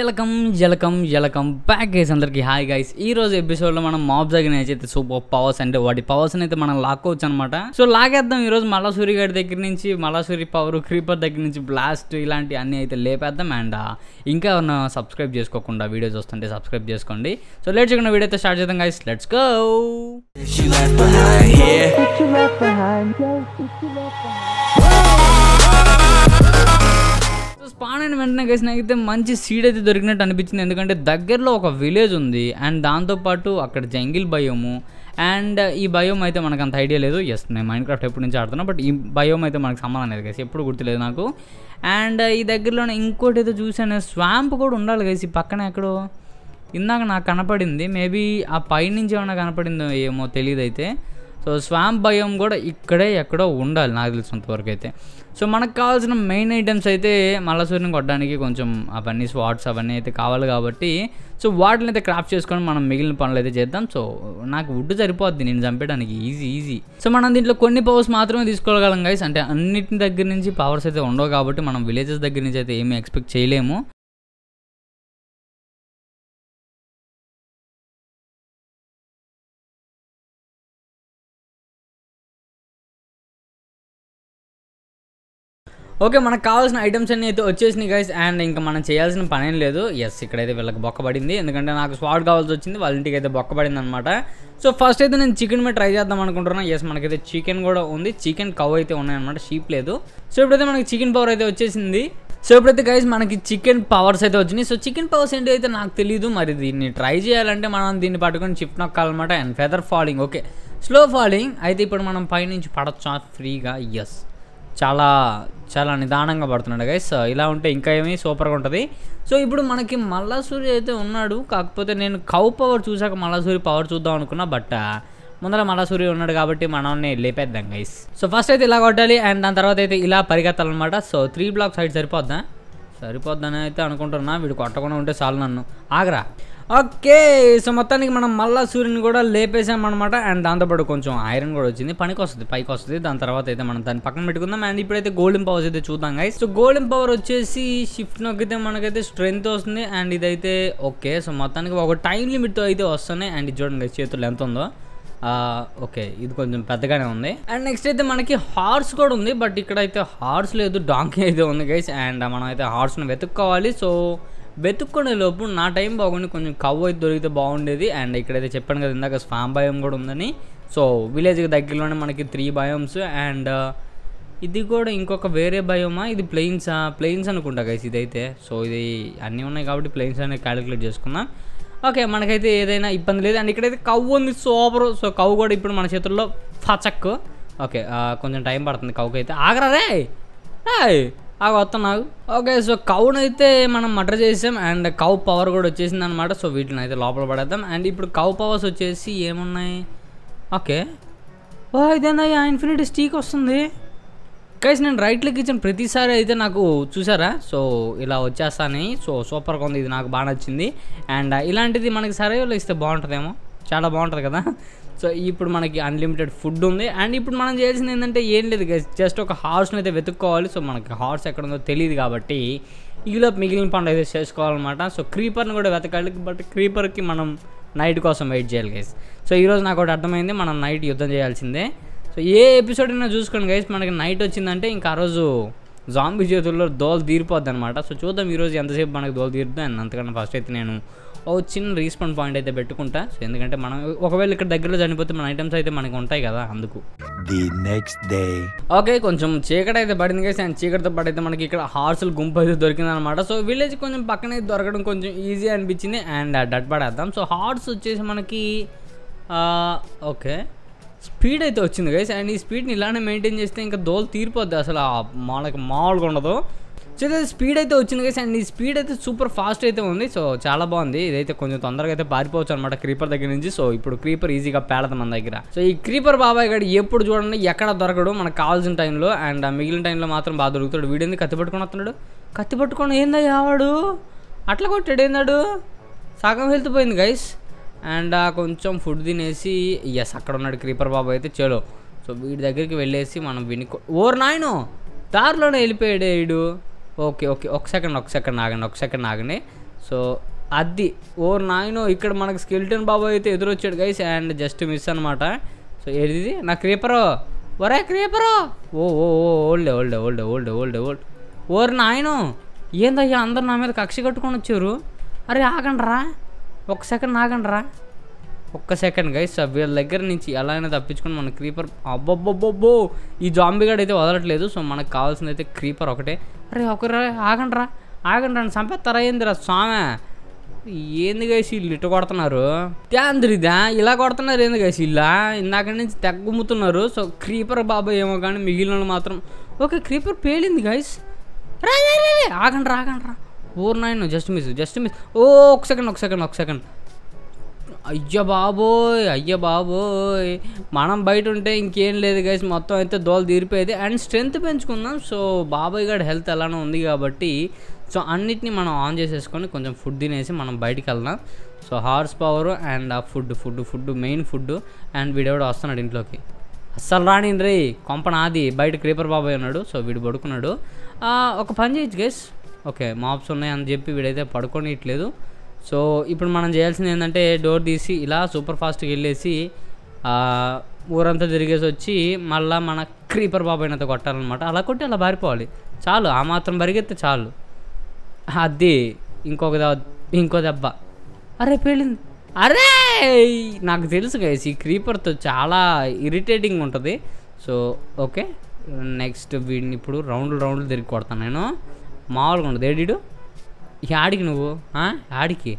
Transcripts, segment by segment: ఎలకం back guys అందరికి hi guys ఈ రోజు ఎపిసోడ్ లో మనం మాబ్ దగ్గర అయితే సూపర్ పవర్స్ అంటే వాటి పవర్స్ అయితే మనం లాక్కోవచ్చు అనమాట. సో లాగేద్దాం ఈ రోజు మల్లాసూరి గారి దగ్గర నుంచి, మల్లాసూరి పవర్, క్రీపర్ దగ్గర నుంచి బ్లాస్ట్ ఇలాంటి అన్ని అయితే లేపేద్దాం. అండ్ ఇంకా సబ్స్క్రైబ్ చేసుకోకుండా వీడియో చూస్తుంటే సబ్స్క్రైబ్ చేసుకోండి. సో లేట్ చేయకుండా వీడియో అయితే స్టార్ట్ చేద్దాం గైస్, లెట్స్ గో. స్పాన్ అయిన వెంటనే గైస్ నాకైతే మంచి సీడ్ అయితే దొరికినట్టు అనిపించింది, ఎందుకంటే దగ్గరలో ఒక విలేజ్ ఉంది అండ్ దాంతోపాటు అక్కడ జంగిల్ బయోము. అండ్ ఈ బయోమ్ అయితే మనకు అంత ఐడియా లేదు, ఎస్ నేను మైన్క్రాఫ్ట్ ఎప్పటి నుంచి ఆడుతున్నా, బట్ ఈ బయోమ్ అయితే మనకు సంబంధం లేదు గైస్, ఎప్పుడు గుర్తులేదు నాకు. అండ్ ఈ దగ్గరలోనే ఇంకోటి అయితే చూసాను, స్వాంప్ కూడా ఉండాలి గైస్ ఈ పక్కన ఎక్కడో, ఇందాక నాకు కనపడింది, మేబీ ఆ పైనుంచి ఏమైనా కనపడిందో ఏమో తెలియదు అయితే. సో స్వాంప్ భయం కూడా ఇక్కడే ఎక్కడో ఉండాలి నాకు తెలిసినంత వరకు అయితే. సో మనకు కావాల్సిన మెయిన్ ఐటమ్స్ అయితే మల్లాసూరిని కొట్టడానికి కొంచెం అవన్నీ స్వాట్స్ అవన్నీ అయితే కావాలి కాబట్టి, సో వాటిని అయితే క్రాఫ్ట్ చేసుకొని మనం మిగిలిన పనులు అయితే చేద్దాం. సో నాకు వుడ్ సరిపోద్ది నేను చంపేయడానికి, ఈజీ. సో మనం దీంట్లో కొన్ని పవర్స్ మాత్రమే తీసుకోగలం గైస్, అంటే అన్నింటి దగ్గర నుంచి పవర్స్ అయితే ఉండవు కాబట్టి మనం విలేజెస్ దగ్గర నుంచి అయితే ఏమీ ఎక్స్పెక్ట్ చేయలేము. ఓకే మనకు కావాల్సిన ఐటమ్స్ అన్నీ అయితే వచ్చేసినాయి గైస్, అండ్ ఇంకా మనం చేయాల్సిన పనేం లేదు. ఎస్ ఇక్కడైతే వీళ్ళకి బొక్కబడింది, ఎందుకంటే నాకు స్వాట్ కావాల్సి వచ్చింది, వాళ్ళ ఇంటికి అయితే బొక్కబడింది అనమాట. సో ఫస్ట్ అయితే నేను చికెన్ మీద ట్రై చేద్దాం అనుకుంటున్నాను. ఎస్ మనకైతే చికెన్ కూడా ఉంది, చికెన్ కవ్ అయితే ఉన్నాయన్నమాట, షీప్ లేదు. సో ఇప్పుడైతే మనకి చికెన్ పవర్ అయితే వచ్చేసింది. సో ఇప్పుడైతే గైస్ మనకి చికెన్ పవర్స్ అయితే వచ్చినాయి. సో చికెన్ పవర్స్ ఏంటి అయితే నాకు తెలియదు, మరి దీన్ని ట్రై చేయాలంటే మనం దీన్ని పట్టుకొని షిఫ్ట్ నొక్కాలన్నమాట. And feather falling, okay slow falling అయితే ఇప్పుడు మనం పైనుంచి పడొచ్చా ఫ్రీగా? ఎస్ చాలా చాలా నిదానంగా పడుతున్నాడు గైస్, ఇలా ఉంటే ఇంకా ఏమీ సూపర్గా ఉంటుంది. సో ఇప్పుడు మనకి మల్లాసూరి అయితే ఉన్నాడు, కాకపోతే నేను కౌ పవర్ చూసాక మల్లాసూరి పవర్ చూద్దాం అనుకున్నా, బట్ ముందర మల్లాసూరి ఉన్నాడు కాబట్టి మనల్ని లేపేద్దాం గైస్. సో ఫస్ట్ అయితే ఇలా కొట్టాలి అండ్ దాని తర్వాత అయితే ఇలా పరిగెత్తాలన్నమాట. సో 3 బ్లాక్స్ హైట్ సరిపోద్దని అయితే అనుకుంటున్నా, వీడు కొట్టకుండా ఉంటే చాలు నన్ను, ఆగరా. ఓకే సో మొత్తానికి మనం మల్లాసూరిని కూడా లేపేసామన్నమాట. అండ్ దాంతోపాటు కొంచెం ఐరన్ కూడా వచ్చింది, పైకి వస్తుంది. దాని తర్వాత అయితే మనం దాన్ని పక్కన పెట్టుకుందాం. అండ్ ఇప్పుడైతే గోల్డెన్ పవర్స్ అయితే చూద్దాం గైస్. సో గోల్డెన్ పవర్ వచ్చేసి షిఫ్ట్ నొక్కితే మనకైతే స్ట్రెంత్ వస్తుంది. అండ్ ఇదైతే ఓకే, సో మొత్తానికి ఒక టైం లిమిట్తో అయితే వస్తున్నాయి. అండ్ చూడండి గైస్ చేతులు ఎంత ఉందో, ఓకే ఇది కొంచెం పెద్దగానే ఉంది. అండ్ నెక్స్ట్ అయితే మనకి హార్స్ కూడా ఉంది, బట్ ఇక్కడ అయితే హార్స్ లేదు, డాంకీ అయితే ఉంది గైస్. అండ్ మనం అయితే హార్స్ని వెతుక్కోవాలి. సో వెతుక్కునే లోపు నా టైం బాగుండి కొంచెం కవ్వు అయితే దొరికితే బాగుండేది. అండ్ ఇక్కడైతే చెప్పాను కదా ఇందాక స్వాంప్ భయం కూడా ఉందని. సో విలేజ్కి దగ్గరలోనే మనకి 3 బయోమ్స్, అండ్ ఇది కూడా ఇంకొక వేరే బయోమా, ఇది ప్లెయిన్స్ అనుకుంటా గైస్ ఇదైతే. సో ఇది అన్నీ ఉన్నాయి కాబట్టి ప్లెయిన్స్ అనేది క్యాలిక్యులేట్ చేసుకుందాం. ఓకే మనకైతే ఏదైనా ఇబ్బంది లేదు. అండ్ ఇక్కడైతే కవ్వు ఉంది సూపర్. సో కవ్వు కూడా ఇప్పుడు మన చేతుల్లో ఫచక్. ఓకే కొంచెం టైం పడుతుంది కవ్వుకి అయితే, ఆగరా రే ఆగ వస్తాను నాకు. ఓకే సో కవ్వును అయితే మనం మటర్ చేసాం అండ్ కవ్ పవర్ కూడా వచ్చేసింది అనమాట. సో వీటిని అయితే లోపల పడేద్దాం. అండ్ ఇప్పుడు కవ్ పవర్స్ వచ్చేసి ఏమున్నాయి? ఓకే ఓ ఇదేందయ్యా ఇన్ఫినిటీ స్టీక్ వస్తుంది గైస్, నేను రైట్ క్లిక్ ఇచ్చిన ప్రతిసారి అయితే నాకు చూసారా సో ఇలా వచ్చేస్తాను. సో సూపర్గా ఉంది, ఇది నాకు బాగా నచ్చింది. అండ్ ఇలాంటిది మనకి సర్వేలో ఇస్తే బాగుంటుందేమో, చాలా బాగుంటుంది కదా. సో ఇప్పుడు మనకి అన్లిమిటెడ్ ఫుడ్ ఉంది. అండ్ ఇప్పుడు మనం చేయాల్సింది ఏంటంటే ఏం లేదు గైస్, జస్ట్ ఒక హార్స్ని అయితే వెతుక్కోవాలి. సో మనకి హార్స్ ఎక్కడ ఉందో తెలియదు కాబట్టి ఈలో మిగిలిన పనులు అయితే చేసుకోవాలన్నమాట. సో క్రీపర్ని కూడా వెతకాలి, బట్ క్రీపర్కి మనం నైట్ కోసం వెయిట్ చేయాలి గైస్. సో ఈరోజు నాకు ఒకటి అర్థమైంది, మనం నైట్ యుద్ధం చేయాల్సిందే. సో ఏ ఎపిసోడ్ అయినా చూసుకోండి గైస్, మనకి నైట్ వచ్చిందంటే ఇంకా ఆ రోజు జాంబీ చేతుల్లో దోలు తీరిపోద్ది అనమాట. సో చూద్దాం ఈరోజు ఎంతసేపు మనకు దోలు తీరుద్దాం. అండ్ అంతకన్నా ఫస్ట్ అయితే నేను ఓ చిన్న రీస్పాన్ పాయింట్ అయితే పెట్టుకుంటా. సో ఎందుకంటే మనం ఒకవేళ ఇక్కడ దగ్గరలో చనిపోతే మన ఐటమ్స్ అయితే మనకు ఉంటాయి కదా అందుకు. ది నెక్స్ట్ డే ఓకే కొంచెం చీకటి అయితే పడింది గైస్. అండ్ చీకటితో పాటు అయితే మనకి ఇక్కడ హార్సులు గుంపు అయితే దొరికింది అనమాట. సో విలేజ్ కొంచెం పక్కనే దొరకడం కొంచెం ఈజీ అనిపించింది. అండ్ డట్ పడేద్దాం. సో హార్స్ వచ్చేసి మనకి ఓకే స్పీడ్ అయితే వచ్చింది గైస్. అండ్ ఈ స్పీడ్ని ఇలానే మెయింటైన్ చేస్తే ఇంకా దోలు తీరిపోద్ది, అసలు మనకు మామూలుగా ఉండదు. సో ఇదైతే స్పీడ్ అయితే వచ్చింది గైస్. అండ్ ఈ స్పీడ్ అయితే సూపర్ ఫాస్ట్ అయితే ఉంది. సో చాలా బాగుంది, ఇదైతే కొంచెం తొందరగా అయితే పారిపోవచ్చు అనమాట క్రీపర్ దగ్గర నుంచి. సో ఇప్పుడు క్రీపర్ ఈజీగా పేడదు మన దగ్గర. సో ఈ క్రీపర్ బాబాయ్ గడి ఎప్పుడు చూడండి ఎక్కడ దొరకడు మనకు కావాల్సిన టైంలో, అండ్ మిగిలిన టైంలో మాత్రం బాగా దొరుకుతాడు. వీడేంది కత్తి పట్టుకొని వస్తున్నాడు, కత్తి పట్టుకొని ఏందయ్యా వాడు అట్లా కొట్టాడు, ఏందాడు సగం హెల్త్ పోయింది గైస్. అండ్ కొంచెం ఫుడ్ తినేసి ఎస్ అక్కడ ఉన్నాడు క్రీపర్ బాబు అయితే, చలో. సో వీడి దగ్గరికి వెళ్ళేసి మనం ఓర్ నాయను దారిలోనే వెళ్ళిపోయాడు వీడు. ఓకే ఒక్క సెకండ్ ఆగండి. So Adi or Naino ఇక్కడ మనకి skeleton బాబు అయితే ఎదురొచ్చాడు guys and just miss అన్నమాట సో ఏది నా creeper ఒరే creeper ఓ ఓ ఓల్డ్ ఓర్ నాయనో ఏందయ్యా అందరూ నా మీద కక్ష కట్టుకొని వచ్చారు అరే ఆగండిరా ఒక్క సెకండ్ ఆగండిరా ఒక్క సెకండ్ గైస్ ఆ వీళ్ళ దగ్గర నుంచి ఎలా అయినా తప్పించుకొని మన creeper అబ్బబ్బబ్బో ఈ జాంబీ గాడు అయితే వదలట్లేదు సో మనకు కావాల్సింది అయితే creeper ఒకటే అరే ఒకరే ఆగండిరా సంపేస్తారా ఏందిరా సామే ఏంది గైస్ ఇల్లు ఇట్ట కొడుతున్నారు తాంద్రిదా ఇలా కొడుతున్నారు ఏంది గైస్ ఇలా ఇందాక నుంచి తగ్గుముతున్నారు సో క్రీపర్ బాబాయ్ ఏమో కానీ మిగిలినోళ్ళు మాత్రం ఓకే క్రీపర్ పేలింది గైస్ రా ఆగండ్రా ఓర్ నైన్ జస్ట్ మిస్ ఓ ఒక సెకండ్ అయ్యా బాబోయ్ మనం బయట ఉంటే ఇంకేం లేదు గైస్ మొత్తం అయితే దోలు తీరిపోయేది అండ్ స్ట్రెంత్ పెంచుకుందాం సో బాబాయ్ గారి హెల్త్ ఎలానో ఉంది కాబట్టి సో అన్నిటిని మనం ఆన్ చేసేసుకొని కొంచెం ఫుడ్ తినేసి మనం బయటికి వెళ్దాం సో హార్స్ పవర్ అండ్ ఆ ఫుడ్ మెయిన్ ఫుడ్ అండ్ వీడెవడో వస్తున్నాడు ఇంట్లోకి అస్సలు రానింది రే కొంపన ఆది బయట క్రీపర్ బాబాయ్ ఉన్నాడు సో వీడు పడుకున్నాడు ఒక పని చేయొచ్చు గైస్ ఓకే మాప్స్ ఉన్నాయి అని చెప్పి వీడైతే పడుకోనియట్లేదు సో ఇప్పుడు మనం చేయాల్సింది ఏంటంటే డోర్ తీసి ఇలా సూపర్ ఫాస్ట్కి వెళ్ళేసి ఊరంతా తిరిగేసి వచ్చి మళ్ళీ మన క్రీపర్ బాబాయ్ని అంతా కొట్టాలన్నమాట అలా కొట్టి అలా బారిపోవాలి చాలు ఆ మాత్రం పరిగెత్తే చాలు అది ఇంకో దెబ్బ అరే పేలింది అరే నాకు తెలుసు గైస్ ఈ క్రీపర్తో చాలా ఇరిటేటింగ్ ఉంటుంది సో ఓకే నెక్స్ట్ వీడిని ఇప్పుడు రౌండ్లు తిరిగి కొడతాను నేను మామూలుగా ఉండదు ఏడీడు యాడికి నువ్వు యాడికి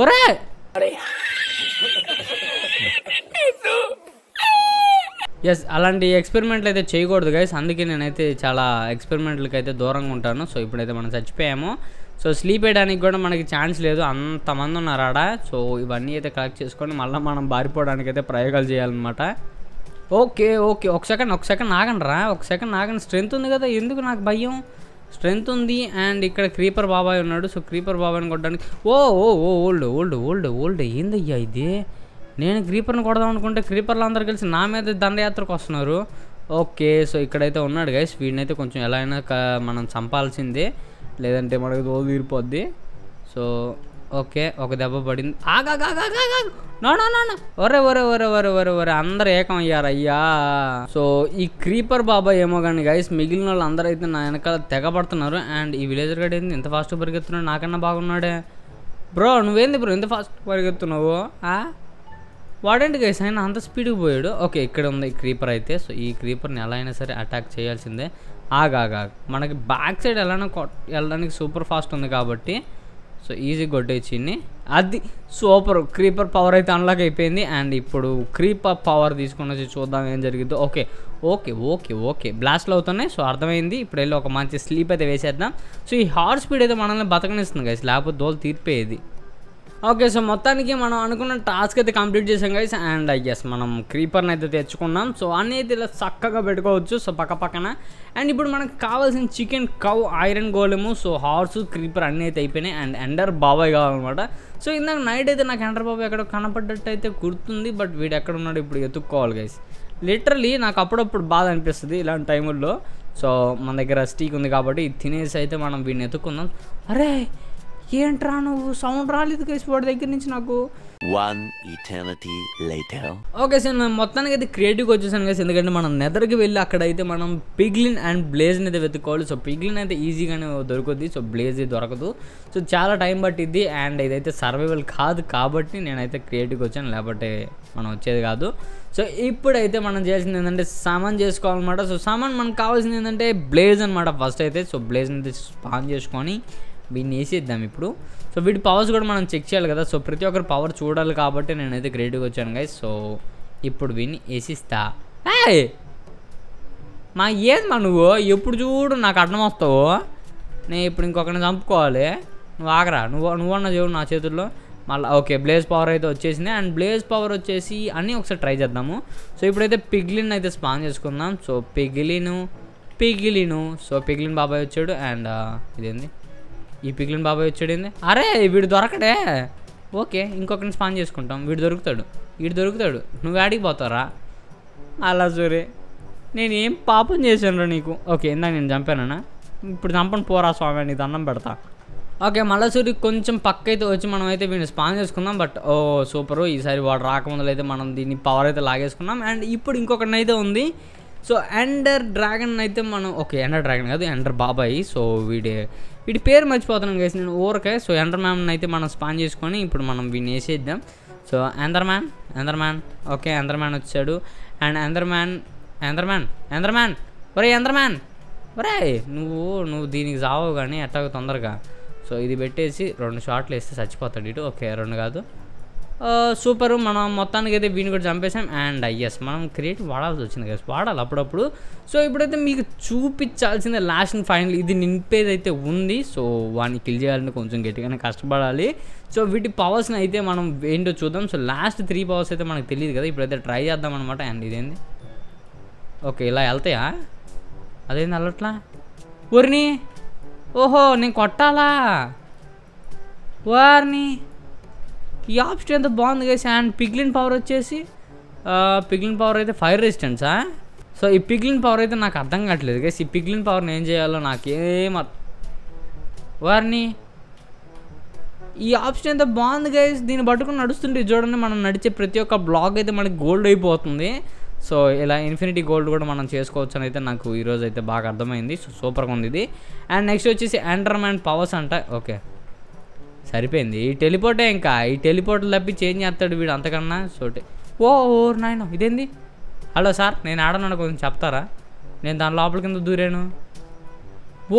ఒరే ఎస్ అలాంటి ఎక్స్పెరిమెంట్లు అయితే చేయకూడదు గైస్ అందుకే నేనైతే చాలా ఎక్స్పెరిమెంట్లకి అయితే దూరంగా ఉంటాను సో ఇప్పుడైతే మనం చచ్చిపోయాము సో స్లీప్ వేయడానికి కూడా మనకి ఛాన్స్ లేదు అంతమంది ఉన్నారు ఆడ సో ఇవన్నీ అయితే కలెక్ట్ చేసుకొని మళ్ళీ మనం బారిపోవడానికి అయితే ప్రయోగాలు చేయాలన్నమాట ఓకే ఒక సెకండ్ ఆగండి స్ట్రెంత్ ఉంది కదా ఎందుకు నాకు భయం స్ట్రెంత్ ఉంది అండ్ ఇక్కడ క్రీపర్ బాబాయ్ ఉన్నాడు సో క్రీపర్ బాబాయ్ని కొట్టడానికి ఓల్డ్ ఏందయ్యా ఇది నేను క్రీపర్ని కొడదాం అనుకుంటే క్రీపర్లు అందరు కలిసి నా మీద దండయాత్రకు వస్తున్నారు ఓకే సో ఇక్కడైతే ఉన్నాడు గైస్ వీడినైతే కొంచెం ఎలా అయినా మనం చంపాల్సిందే లేదంటే మనకు దోలు తీరిపోద్ది సో ఓకే ఒక దెబ్బ పడింది ఒరే అందరు ఏకం అయ్యారయ్యా సో ఈ క్రీపర్ బాబా ఏమో కానీ గైస్ మిగిలిన వాళ్ళు అందరూ అయితే నా వెనకాల తెగబడుతున్నారు అండ్ ఈ విలేజర్ గడి ఏంది ఇంత ఫాస్ట్గా పరిగెత్తున్నాడు నాకన్నా బాగున్నాడే బ్రో నువ్వేంది బ్రో ఇంత ఫాస్ట్ పరిగెత్తున్నావు వాడేంటి గైస్ ఆయన అంత స్పీడ్కి పోయాడు ఓకే ఇక్కడ ఉంది క్రీపర్ అయితే సో ఈ క్రీపర్ని ఎలా అయినా సరే అటాక్ చేయాల్సిందే ఆగాగాగ్ మనకి బ్యాక్ సైడ్ ఎలానో వెళ్ళడానికి సూపర్ ఫాస్ట్ ఉంది కాబట్టి సో ఈజీ కొట్టేచ్చింది అది సూపర్ క్రీపర్ పవర్ అయితే అన్లాక్ అయిపోయింది అండ్ ఇప్పుడు క్రీపర్ పవర్ తీసుకుని వచ్చి చూద్దాం ఏం జరిగిందో ఓకే బ్లాస్ట్లు అవుతున్నాయి సో అర్థమైంది ఇప్పుడు వెళ్ళి ఒక మంచి స్లీప్ అయితే వేసేద్దాం సో ఈ హార్డ్ స్పీడ్ అయితే మనల్ని బతకనిస్తుంది గైస్ లేకపోతే దోలు తీరిపోయేది ఓకే సో మొత్తానికి మనం అనుకున్న టాస్క్ అయితే కంప్లీట్ చేసాం గైస్ అండ్ ఎస్ మనం క్రీపర్ని అయితే తెచ్చుకున్నాం సో అన్నీ అయితే ఇలా చక్కగా పెట్టుకోవచ్చు సో పక్కపక్కన అండ్ ఇప్పుడు మనకు కావాల్సిన chicken cow iron golem so horse creeper అన్నీ అయితే అయిపోయినాయి అండ్ ఎండర్ బాబాయ్ కావాలన్నమాట సో ఇందాక నైట్ అయితే నాకు ఎండర్ బాబాయ్ ఎక్కడో కనపడ్డట్టు అయితే గుర్తుంది బట్ వీడు ఎక్కడ ఉన్నాడు ఇప్పుడు ఎత్తుక్కోవాలి గైస్ లిటరలీ నాకు అప్పుడప్పుడు బాధ అనిపిస్తుంది ఇలాంటి టైముల్లో సో మన దగ్గర స్టీక్ ఉంది కాబట్టి ఇది తినేసి అయితే మనం వీడిని ఎత్తుక్కుందాం అరే ఏంట్రా నువ్వు సౌండ్ రాలేదు గైస్ వాడి దగ్గర నుంచి నాకు ఓకే సార్ మేము మొత్తానికి అయితే క్రియేటివ్గా వచ్చేసాను గైస్ ఎందుకంటే మనం నెదర్కి వెళ్ళి అక్కడైతే మనం పిగ్లిన్ అండ్ బ్లేజ్ని అయితే వెతుక్కోవాలి సో పిగ్లిన్ అయితే ఈజీగానే దొరుకుద్ది సో బ్లేజ్ దొరకదు సో చాలా టైం పట్టిద్ది అండ్ ఇదైతే సర్వైవల్ కాదు కాబట్టి నేనైతే క్రియేటివ్గా వచ్చాను లేకపోతే మనం వచ్చేది కాదు సో ఇప్పుడైతే మనం చేయాల్సింది ఏంటంటే సామాన్ చేసుకోవాలన్నమాట సో సామాన్ మనకు కావాల్సింది ఏంటంటే బ్లేజ్ అనమాట ఫస్ట్ అయితే సో బ్లేజ్ని అయితే స్పాన్ చేసుకొని వీడిని వేసేద్దాం ఇప్పుడు సో వీడి పవర్స్ కూడా మనం చెక్ చేయాలి కదా సో ప్రతి ఒక్కరు పవర్ చూడాలి కాబట్టి నేనైతే క్రియేటివ్గా వచ్చాను గైస్ సో ఇప్పుడు వీడిని వేసిస్తా మా ఏదమ్మా నువ్వు ఎప్పుడు చూడు నాకు అడ్డం వస్తావు నేను ఇప్పుడు ఇంకొకరిని చంపుకోవాలి నువ్వు ఆగరా నువ్వన్నా చూడు నా చేతుల్లో మళ్ళీ ఓకే బ్లేజ్ పవర్ అయితే వచ్చేసింది అండ్ బ్లేజ్ పవర్ వచ్చేసి అన్నీ ఒకసారి ట్రై చేద్దాము సో ఇప్పుడైతే పిగ్లిన్ అయితే స్పాన్ చేసుకుందాం సో పిగ్లిన్ సో పిగ్లిన్ బాబాయ్ వచ్చాడు అండ్ ఇదేంది ఈ పిగ్లిన్ బాబాయ్ వచ్చాడేంది అరే వీడు దొరకడే ఓకే ఇంకొకరిని స్పాన్ చేసుకుంటాం వీడు దొరుకుతాడు నువ్వు ఆడికి పోతారా అలా సరే నేను ఏం పాపం చేశాను నీకు ఓకే ఇందాక నేను చంపానా ఇప్పుడు చంపను పోరా స్వామి నీకు దండం పెడతా ఓకే మళ్ళీ సూర్యు కొంచెం పక్క అయితే వచ్చి మనం అయితే వీడిని స్పాన్ చేసుకుందాం. బట్ ఓ సూపర్, ఈసారి వాడు రాకముందులో అయితే మనం దీన్ని పవర్ అయితే లాగేసుకున్నాం. అండ్ ఇప్పుడు ఇంకొకటి అయితే ఉంది. సో ఎండర్ డ్రాగన్ అయితే మనం ఓకే ఎండర్ డ్రాగన్ కాదు ఎండర్ బాబాయ్. సో వీడి పేరు మర్చిపోతున్నాం కదా నేను ఊరకే. సో ఎండర్ మ్యాన్ అయితే మనం స్పాన్ చేసుకొని ఇప్పుడు మనం వీడిని వేసేద్దాం. So enderman okay enderman వచ్చాడు. అండ్ ఎందర్ మ్యాన్ ఒరే ఎందర్ మ్యాన్ ఒరే నువ్వు దీనికి చావు కానీ ఎట్టాగో తొందరగా. సో ఇది పెట్టేసి 2 షాట్లు వేస్తే చచ్చిపోతాడు ఇటు. ఓకే 2 కాదు సూపర్, మనం మొత్తానికి అయితే వీడిని కూడా చంపేసాం. అండ్ ఎస్ మనం క్రియేటివ్ వాడాల్సి వచ్చింది కదా, వాడాలి అప్పుడప్పుడు. సో ఇప్పుడైతే మీకు చూపించాల్సిందే లాస్ట్ అండ్ ఫైనల్ ఇది నింపేది అయితే ఉంది. సో వాడిని కిల్ చేయాలంటే కొంచెం గట్టిగానే కష్టపడాలి. సో వీటి పవర్స్ని అయితే మనం ఏంటో చూద్దాం. సో లాస్ట్ 3 పవర్స్ అయితే మనకు తెలియదు కదా, ఇప్పుడైతే ట్రై చేద్దాం అనమాట. అండ్ ఇదేంది ఓకే ఇలా వెళ్తాయా, అదేంది అల్లట్లా ఊరిని, ఓహో నేను కొట్టాలా వారిని. ఈ ఆప్షన్ ఎంత బాగుంది కదా. అండ్ పిగ్లిన్ పవర్ వచ్చేసి అయితే ఫైర్ రెసిస్టెన్సా. సో ఈ పిగ్లిన్ పవర్ అయితే నాకు అర్థం కావట్లేదు కదా, ఈ పిగ్లిన్ పవర్ని ఏం చేయాలో నాకేం వారిని. ఈ ఆప్షన్ ఎంత బాగుంది కదా, దీన్ని పట్టుకుని నడుస్తుంటే చూడండి మనం నడిచే ప్రతి ఒక్క బ్లాక్ అయితే మనకి గోల్డ్ అయిపోతుంది. సో ఇలా ఇన్ఫినిటీ గోల్డ్ కూడా మనం చేసుకోవచ్చు అని అయితే నాకు ఈరోజు అయితే బాగా అర్థమైంది. సో సూపర్గా ఉంది ఇది. అండ్ నెక్స్ట్ వచ్చేసి ఎండర్మ్యాన్ పవర్స్ అంట. ఓకే సరిపోయింది, ఈ టెలిపోర్టే ఇంకా ఈ టెలిపోర్ట్ తప్పి చేంజ్ చేస్తాడు వీడు అంతకన్నా. సో ఓ ఓర్ నాయన ఇదేంది, హలో సార్ నేను ఆడను కొంచెం చెప్తారా, నేను దాని లోపల కింద దూరాను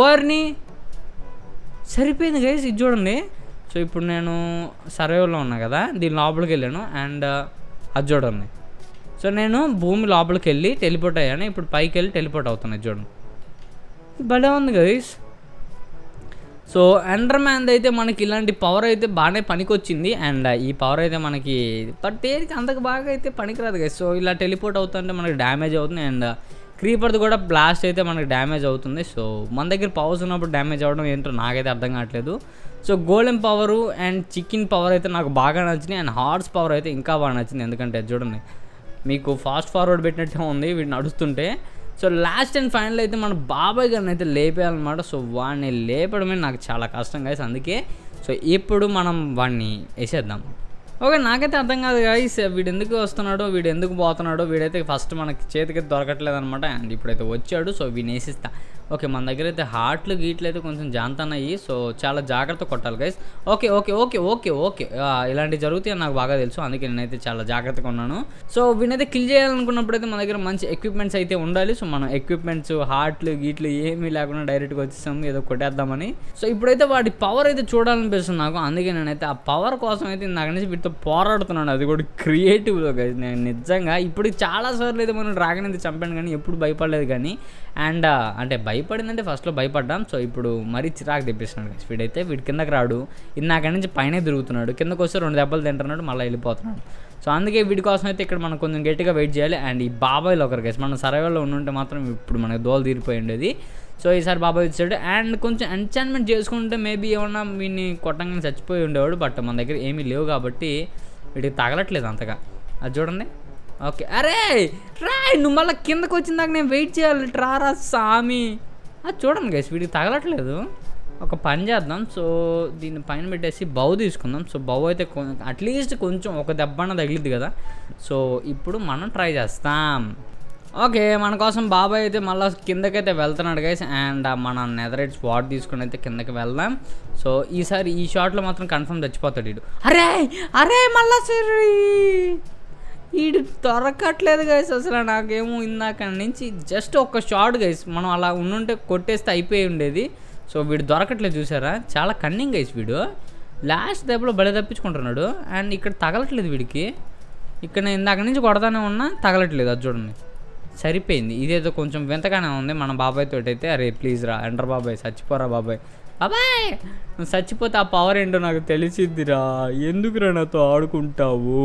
ఓర్ని. సరిపోయింది గైస్ ఇది చూడండి. సో ఇప్పుడు నేను సర్వేలో ఉన్నా కదా, దీని లోపలికి వెళ్ళాను. అండ్ అది చూడండి, సో నేను భూమి లోపలికి వెళ్ళి టెలిపోర్ట్ అయ్యాను, ఇప్పుడు పైకి వెళ్ళి టెలిపోర్ట్ అవుతున్నాను చూడండి, భలే ఉంది గైస్. సో ఎండర్ మ్యాన్ అయితే మనకి ఇలాంటి పవర్ అయితే బాగానే పనికొచ్చింది. అండ్ ఈ పవర్ అయితే మనకి బట్ దేనికి అంతకు బాగా అయితే పనికిరాదు కదా. సో ఇలా టెలిపోర్ట్ అవుతుంటే మనకి డ్యామేజ్ అవుతుంది. అండ్ క్రీపర్ది కూడా బ్లాస్ట్ అయితే మనకి డ్యామేజ్ అవుతుంది. సో మన దగ్గర పవర్స్ ఉన్నప్పుడు డ్యామేజ్ అవ్వడం ఏంటో నాకైతే అర్థం కావట్లేదు. So golden power and chicken power అయితే నాకు బాగా నచ్చింది. అండ్ హార్స్ పవర్ అయితే ఇంకా బాగా నచ్చింది, ఎందుకంటే చూడండి మీకు ఫాస్ట్ ఫార్వర్డ్ పెట్టినట్టే ఉంది వీడు నడుస్తుంటే. సో లాస్ట్ అండ్ ఫైనల్ అయితే మన బాబాయ్ గారిని అయితే లేపేయాలన్నమాట. సో వాడిని లేపడమే నాకు చాలా కష్టం గైస్, అందుకే సో ఇప్పుడు మనం వాడిని వేసేద్దాం. ఓకే నాకైతే అర్థం కాదు గైస్ వీడు ఎందుకు వస్తున్నాడో, వీడు ఎందుకు పోతున్నాడో. వీడైతే ఫస్ట్ మనకి చేతికి దొరకట్లేదు అనమాట. అండ్ ఇప్పుడైతే వచ్చాడు, సో వీడిని వేసిస్తా. ఓకే మన దగ్గర అయితే హార్ట్లు గీట్లు అయితే కొంచెం జాంతన్నాయి, సో చాలా జాగ్రత్త కొట్టాలి guys. Okay okay okay okay okay ఇలాంటివి జరుగుతాయి నాకు బాగా తెలుసు, అందుకే నేనైతే చాలా జాగ్రత్తగా ఉన్నాను. సో వీనైతే కిల్ చేయాలనుకున్నప్పుడు అయితే మన దగ్గర మంచి ఎక్విప్మెంట్స్ అయితే ఉండాలి. సో మనం ఎక్విప్మెంట్స్ హార్ట్లు గీట్లు ఏమీ లేకుండా డైరెక్ట్గా వచ్చేసాము ఏదో కొట్టేద్దామని. సో ఇప్పుడైతే వాడి పవర్ అయితే చూడాలనిపిస్తుంది నాకు, అందుకే నేనైతే ఆ పవర్ కోసం అయితే నాకు నుంచి వీటితో పోరాడుతున్నాను, అది కూడా క్రియేటివ్లో గైస్. నేను నిజంగా ఇప్పుడు చాలాసార్లు అయితే మనం డ్రాగన్ అయితే చంపాను కానీ ఎప్పుడు భయపడలేదు కానీ. అండ్ అంటే భయపడిందంటే ఫస్ట్లో భయపడ్డాం. సో ఇప్పుడు మరీ చిరాకు తెప్పిస్తున్నాడు గైస్ వీడైతే, వీడి కిందకి రాడు, ఇందాక నుంచి పైన తిరుగుతున్నాడు, కిందకు వస్తే 2 దెబ్బలు తింటున్నాడు మళ్ళీ వెళ్ళిపోతున్నాడు. సో అందుకే వీడి కోసం అయితే ఇక్కడ మనం కొంచెం గట్టిగా వెయిట్ చేయాలి. అండ్ ఈ బాబాయ్లో ఒకరు గైస్, మనం సర్వేలో ఉండుంటే మాత్రం ఇప్పుడు మనకు దోలు తీరిపోయి ఉండేది. సో ఈసారి బాబాయ్ వచ్చాడు అండ్ కొంచెం ఎంచాన్మెంట్ చేసుకుంటే మేబీ ఏమన్నా వీడిని కొట్టంగానే చచ్చిపోయి ఉండేవాడు. బట్ మన దగ్గర ఏమీ లేవు కాబట్టి వీడికి తగలట్లేదు అంతగా, అది చూడండి. ఓకే అరే రాయ్ నువ్వు మళ్ళీ కిందకు వచ్చిందాక నేను వెయిట్ చేయాలి ట్రారా సామి. అది చూడండి గైస్ వీడికి తగలట్లేదు. ఒక పని చేద్దాం, సో దీన్ని పైన పెట్టేసి బౌ తీసుకుందాం. సో బౌ అయితే అట్లీస్ట్ కొంచెం 1 దెబ్బన తగిలిద్ది కదా. సో ఇప్పుడు మనం ట్రై చేస్తాం. ఓకే మన కోసం బాబాయ్ అయితే మళ్ళీ కిందకైతే వెళ్తున్నాడు గైస్. అండ్ మన నెదరైట్ స్పాట్ తీసుకుని అయితే కిందకి వెళ్దాం. సో ఈసారి ఈ షాట్లో మాత్రం కన్ఫర్మ్ చచ్చిపోతాడు వీడు. అరే అరే మళ్ళా సరే వీడు దొరకట్లేదు గైస్ అసలు నాకేమో ఇందాక నుంచి జస్ట్ 1 షాట్ గైస్, మనం అలా ఉండుంటే కొట్టేస్తే అయిపోయి ఉండేది. సో వీడు దొరకట్లేదు చూసారా, చాలా కన్నింగ్ గైస్ వీడు. లాస్ట్ దెబ్బలో బలి తప్పించుకుంటున్నాడు. అండ్ ఇక్కడ తగలట్లేదు వీడికి, ఇక్కడ నేను ఇందాక నుంచి కొడతానే ఉన్నా తగలట్లేదు, అది చూడండి. సరిపోయింది ఇదేదో కొంచెం వింతగానే ఉంది మన బాబాయ్ తోటి అయితే. అరే ప్లీజ్ రా ఎండర్ బాబాయ్ చచ్చిపోరా బాబాయ్, బాబాయ్ నువ్వు చచ్చిపోతే ఆ పవర్ ఏంటో నాకు తెలిసిద్దిరా, ఎందుకురా నాతో ఆడుకుంటావు.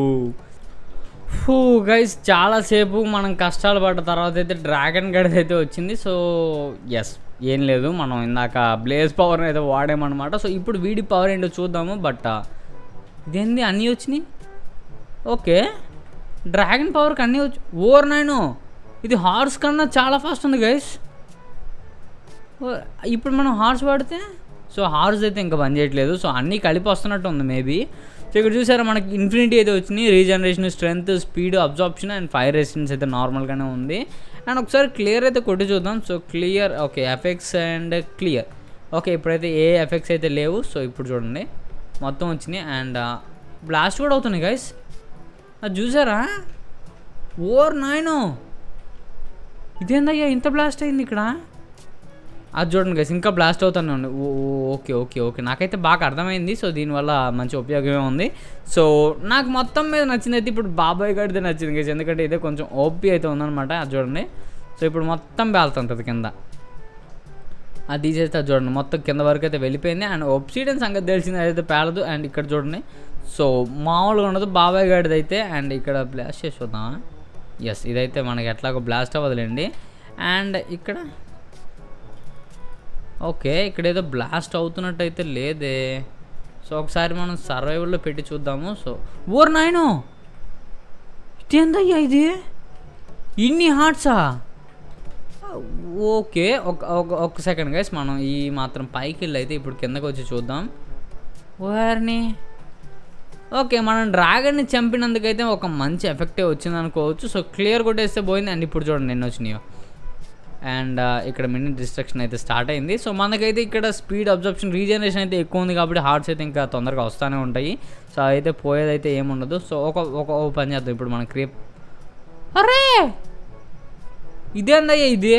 ఫూ గైస్ చాలాసేపు మనం కష్టాలు పడ్డ తర్వాత అయితే డ్రాగన్ గడిది అయితే వచ్చింది. సో ఎస్ ఏం లేదు మనం ఇందాక బ్లేజ్ పవర్ని అయితే వాడామన్నమాట. సో ఇప్పుడు వీడి పవర్ ఏంటో చూద్దాము. బట్ ఇదేంది అన్నీ వచ్చినాయి, ఓకే డ్రాగన్ పవర్కి అన్నీ వచ్చి ఓర్ నైను ఇది హార్స్ కన్నా చాలా ఫాస్ట్ ఉంది గైస్. ఇప్పుడు మనం హార్స్ వాడితే సో హార్స్ అయితే ఇంకా బంద్ చేయట్లేదు. సో అన్నీ కలిపి వస్తున్నట్టు ఉంది మేబీ. సో ఇక్కడ చూసారా మనకి ఇన్ఫినిటీ అయితే వచ్చింది, regeneration, strength, speed, absorption and fire resistance అయితే నార్మల్గానే ఉంది. అండ్ ఒకసారి క్లియర్ అయితే కొట్టి చూద్దాం. So clear, okay, effects and clear, okay. ఇప్పుడైతే ఏ ఎఫెక్ట్స్ అయితే లేవు. సో ఇప్పుడు చూడండి మొత్తం వచ్చినాయి అండ్ బ్లాస్ట్ కూడా అవుతున్నాయి గైస్. అది చూసారా, ఓర్ నాయనో ఇదేందయ్యా ఇంత బ్లాస్ట్ అయింది ఇక్కడ. అది చూడండి గైస్ ఇంకా బ్లాస్ట్ అవుతానే ఉండే. ఓకే ఓకే ఓకే నాకైతే బాగా అర్థమైంది. సో దీనివల్ల మంచి ఉపయోగమే ఉంది. సో నాకు మొత్తం మీద నచ్చింది అయితే ఇప్పుడు బాబాయ్ గడితే నచ్చింది గైస్, ఎందుకంటే ఇదే కొంచెం ఓపీ అయితే ఉందన్నమాట. అది చూడండి, సో ఇప్పుడు మొత్తం బాలుతుంటుంది కింద. అది తీసేస్తే అది చూడండి మొత్తం కింద వరకు అయితే వెళ్ళిపోయింది. అండ్ ఒబ్సిడియన్ సంగతి తెలిసింది, అదైతే పేలదు. అండ్ ఇక్కడ చూడండి, సో మామూలుగా ఉండదు బాబాయ్ గాడిది అయితే. అండ్ ఇక్కడ బ్లాస్ట్ చేసి చూద్దామా? ఎస్, ఇదైతే మనకి ఎట్లాగో బ్లాస్ట్ అవ్వదులేండి. అండ్ ఇక్కడ ఓకే, ఇక్కడేదో బ్లాస్ట్ అవుతున్నట్టు అయితే లేదే. సో ఒకసారి మనం సర్వైవల్లో పెట్టి చూద్దాము. సో ఓర్ నాయనో ఇదేందయ్యా ఇది, ఇన్ని హార్ట్సా? ఓకే, ఒక సెకండ్ గైస్, మనం ఈ మాత్రం పైకి వెళ్ళి అయితే ఇప్పుడు కిందకు వచ్చి చూద్దాం వారిని. ఓకే, మనం డ్రాగన్ని చంపినందుకైతే ఒక మంచి ఎఫెక్టే వచ్చింది అనుకోవచ్చు. సో క్లియర్ కొట్టేస్తే పోయింది. అండ్ ఇప్పుడు చూడండి ఎన్ని వచ్చినాయో. అండ్ ఇక్కడ మినీ డిస్ట్రక్షన్ అయితే స్టార్ట్ అయింది. సో మనకైతే ఇక్కడ స్పీడ్, అబ్జార్ప్షన్, రీజనరేషన్ అయితే ఎక్కువ ఉంది కాబట్టి హార్ట్స్ అయితే ఇంకా తొందరగా వస్తూనే ఉంటాయి. సో అయితే పోయేదైతే ఏముండదు. సో ఒక పని చేద్దాం ఇప్పుడు మనం క్రీప్. అరే ఇదేందయ్యా ఇది?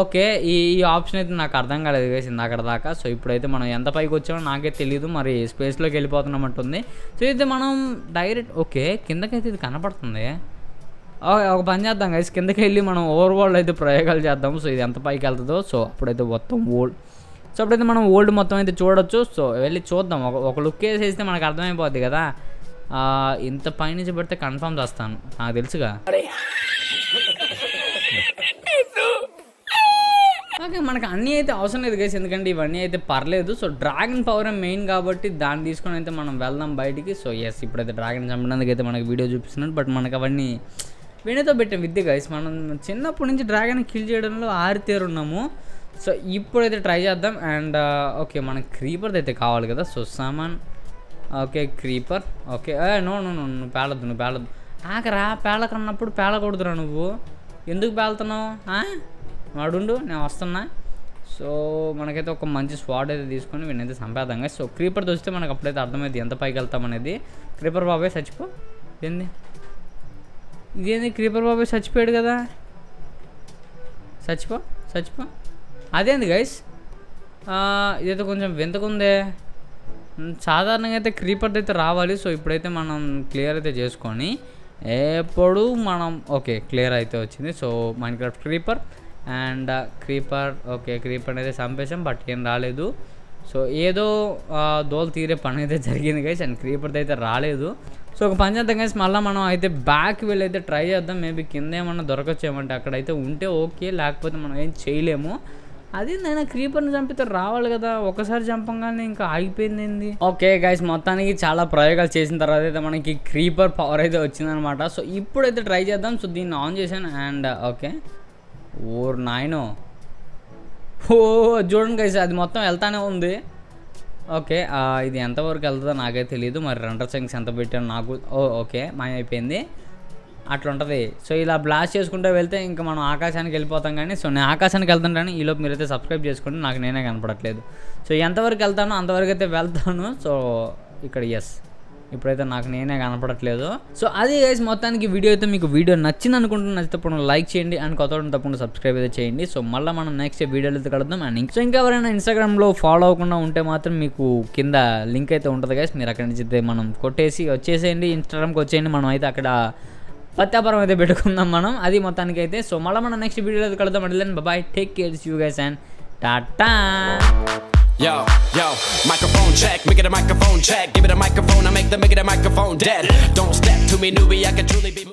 ఓకే, ఈ ఆప్షన్ అయితే నాకు అర్థం కాలేదు గైస్ ఇందాక దాకా. సో ఇప్పుడైతే మనం ఎంత పైకి వచ్చామో నాకే తెలియదు, మరి స్పేస్లోకి వెళ్ళిపోతున్నామంటుంది. సో అయితే మనం డైరెక్ట్ ఓకే కిందకైతే ఇది కనపడుతుంది. ఒక పని చేద్దాం గైస్, కిందకి వెళ్ళి మనం ఓవర్ వరల్డ్ అయితే ప్రయోగాలు చేద్దాము. సో ఇది ఎంత పైకి వెళ్తుందో. సో అప్పుడైతే మొత్తం ఓల్డ్, సో అప్పుడైతే మనం ఓల్డ్ మొత్తం అయితే చూడొచ్చు. సో వెళ్ళి చూద్దాం, ఒక లుక్ వేసేస్తే మనకు అర్థమైపోద్ది కదా. ఇంత పైనుంచి పెడితే కన్ఫర్మ్ చేస్తాను, నాకు తెలుసుగా. ఓకే, మనకు అన్నీ అయితే అవసరం లేదు గైస్, ఎందుకంటే ఇవన్నీ అయితే పర్లేదు. సో డ్రాగన్ పవర్ మెయిన్ కాబట్టి దాన్ని తీసుకొని అయితే మనం వెళ్దాం బయటికి. సో ఎస్, ఇప్పుడైతే డ్రాగన్ చంపడానికి అయితే మనకు వీడియో చూపిస్తున్నాడు, బట్ మనకు అవన్నీ వీడియోతో పెట్టాం విద్య గైస్. మనం చిన్నప్పటి నుంచి డ్రాగన్ కిల్ చేయడంలో ఆరితేరున్నాము. సో ఇప్పుడైతే ట్రై చేద్దాం. అండ్ ఓకే, మనకు క్రీపర్ది అయితే కావాలి కదా. So summon, okay creeper, okay. No no no నువ్వు పేలద్దు, నువ్వు పేలద్దు, ఆకరా పేలకన్నప్పుడు పేలకూడదురా నువ్వు, ఎందుకు పేలుతున్నావు? వాడుండు నేను వస్తున్నా. సో మనకైతే ఒక మంచి స్పాట్ అయితే తీసుకొని వీళ్ళైతే సంపాదంగా. సో క్రీపర్ చూస్తే మనకు అప్పుడైతే అర్థమైంది ఎంత పైకి వెళ్తామనేది. క్రీపర్ బాబాయ్ చచ్చిపో. ఏంది ఇదేంది? క్రీపర్ బాబాయ్ చచ్చిపోయాడు కదా, చచ్చిపో చచ్చిపో. అదేంది గైస్, ఇదైతే కొంచెం వింతకుందే. సాధారణంగా అయితే క్రీపర్ది అయితే రావాలి. సో ఇప్పుడైతే మనం క్లియర్ అయితే చేసుకొని ఎప్పుడు మనం ఓకే క్లియర్ అయితే వచ్చింది. So Minecraft creeper and creeper, okay creeper అయితే చంపేసాం, బట్ ఏం రాలేదు. సో ఏదో దోలు తీరే పని అయితే జరిగింది గైస్, అండ్ క్రీపర్ది అయితే రాలేదు. సో ఒక పని చేద్దాం గైస్, మళ్ళీ మనం అయితే బ్యాక్ వెళ్ళైతే ట్రై చేద్దాం. మేబీ కింద ఏమన్నా దొరకచ్చేమంటే అక్కడైతే ఉంటే ఓకే, లేకపోతే మనం ఏం చేయలేము. అది నేను క్రీపర్ని చంపితే రావాలి కదా, ఒకసారి చంపంగానే ఇంకా ఆగిపోయింది. ఓకే గైస్, మొత్తానికి చాలా ప్రయోగాలు చేసిన తర్వాత అయితే మనకి క్రీపర్ పవర్ అయితే వచ్చిందనమాట. సో ఇప్పుడైతే ట్రై చేద్దాం. సో దీన్ని ఆన్ చేశాను అండ్ ఓకే ఓర్ నాయనో ఓ చూడండి గైస్, అది మొత్తం వెళ్తానే ఉంది. ఓకే, ఇది ఎంతవరకు వెళ్తుందో నాకైతే తెలియదు, మరి రెండర్ సంఖ్య ఎంత పెట్టాను నాకు. ఓకే మాయమైపోయింది అట్లా ఉంటుంది. సో ఇలా బ్లాస్ట్ చేసుకుంటూ వెళ్తే ఇంకా మనం ఆకాశానికి వెళ్ళిపోతాం కానీ. సో నేను ఆకాశానికి వెళ్తాను, ఈలోపు మీరైతే సబ్స్క్రైబ్ చేసుకోండి, నాకు నేనే కనపడట్లేదు. సో ఎంతవరకు వెళ్తానో అంతవరకు అయితే వెళ్తాను. సో ఇక్కడ ఎస్, ఇప్పుడైతే నాకు నేనే కనపడట్లేదు. సో అది గైస్ మొత్తానికి వీడియో అయితే. మీకు వీడియో నచ్చింది అనుకుంటున్నాను, నచ్చినప్పుడు లైక్ చేయండి అండ్ కొత్త తప్పకుండా సబ్స్క్రైబ్ అయితే చేయండి. సో మళ్ళీ మనం నెక్స్ట్ వీడియోలు అయితే కలుద్దాం. అండ్ ఇంకా ఎవరైనా ఇన్స్టాగ్రామ్లో ఫాలో అవ్వకుండా ఉంటే మాత్రం మీకు కింద లింక్ అయితే ఉంటుంది గైస్, మీరు అక్కడి నుంచి అయితే మనం కొట్టేసి వచ్చేసేయండి, ఇన్స్టాగ్రామ్కి వచ్చేయండి. మనం అయితే అక్కడ పత్యాపరం అయితే పెట్టుకుందాం మనం. అది మొత్తానికి అయితే. సో మళ్ళీ మనం నెక్స్ట్ వీడియోలో అయితే కలుద్దాం. And bye, take care, you guys and tata. Yo, yo, microphone check, make it a microphone check. Give it a microphone, I make the microphone dead. Don't step to me, newbie, I can truly be